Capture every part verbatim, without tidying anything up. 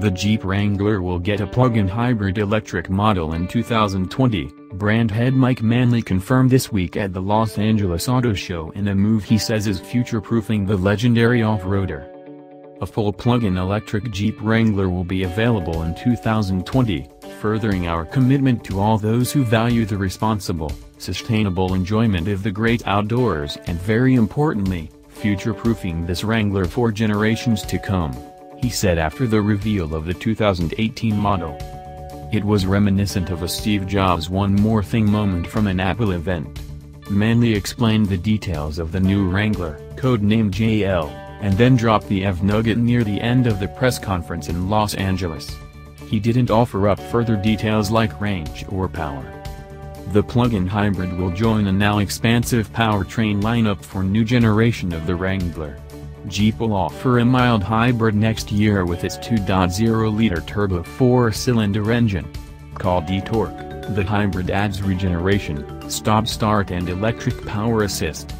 The Jeep Wrangler will get a plug-in hybrid electric model in two thousand twenty, brand head Mike Manley confirmed this week at the Los Angeles Auto Show in a move he says is future-proofing the legendary off-roader. A full plug-in electric Jeep Wrangler will be available in two thousand twenty, furthering our commitment to all those who value the responsible, sustainable enjoyment of the great outdoors and, very importantly, future-proofing this Wrangler for generations to come, he said after the reveal of the two thousand eighteen model. It was reminiscent of a Steve Jobs one more thing moment from an Apple event. Manley explained the details of the new Wrangler, codenamed J L, and then dropped the F nugget near the end of the press conference in Los Angeles. He didn't offer up further details like range or power. The plug-in hybrid will join a now expansive powertrain lineup for new generation of the Wrangler. Jeep will offer a mild hybrid next year with its two point oh liter turbo four-cylinder engine. Called eTorque, the hybrid adds regeneration, stop-start and electric power assist.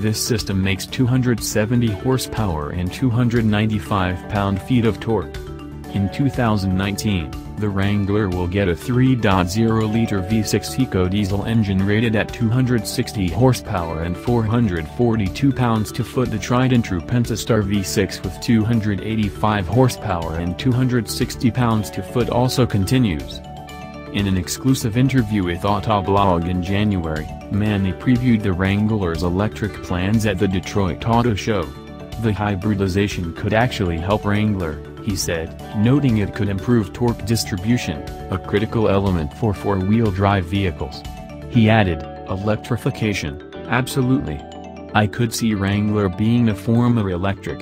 This system makes two hundred seventy horsepower and two hundred ninety-five pound-feet of torque. In two thousand nineteen, the Wrangler will get a three point oh liter V six EcoDiesel engine rated at two hundred sixty horsepower and four hundred forty-two pounds-to-foot. The tried-and-true Pentastar V six with two hundred eighty-five horsepower and two hundred sixty pounds-to-foot also continues. In an exclusive interview with Autoblog in January, Manley previewed the Wrangler's electric plans at the Detroit Auto Show. The hybridization could actually help Wrangler, he said, noting it could improve torque distribution, a critical element for four-wheel drive vehicles. He added, "Electrification, absolutely. I could see Wrangler being a former electric."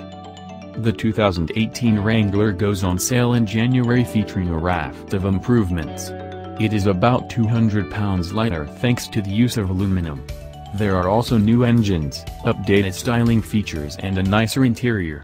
The two thousand eighteen Wrangler goes on sale in January featuring a raft of improvements. It is about two hundred pounds lighter thanks to the use of aluminum. There are also new engines, updated styling features and a nicer interior.